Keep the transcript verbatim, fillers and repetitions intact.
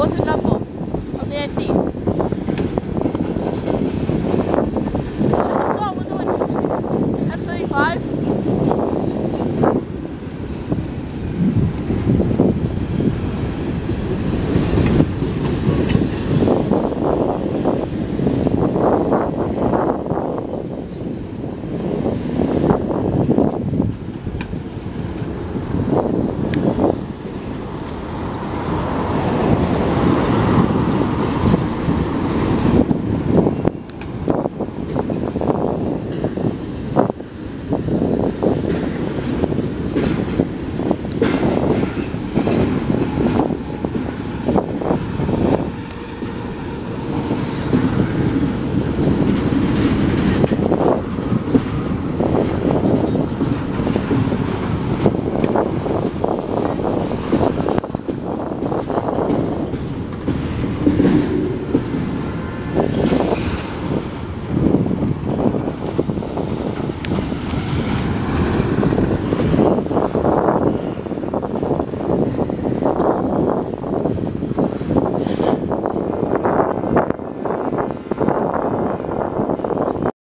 What's the number on the I C?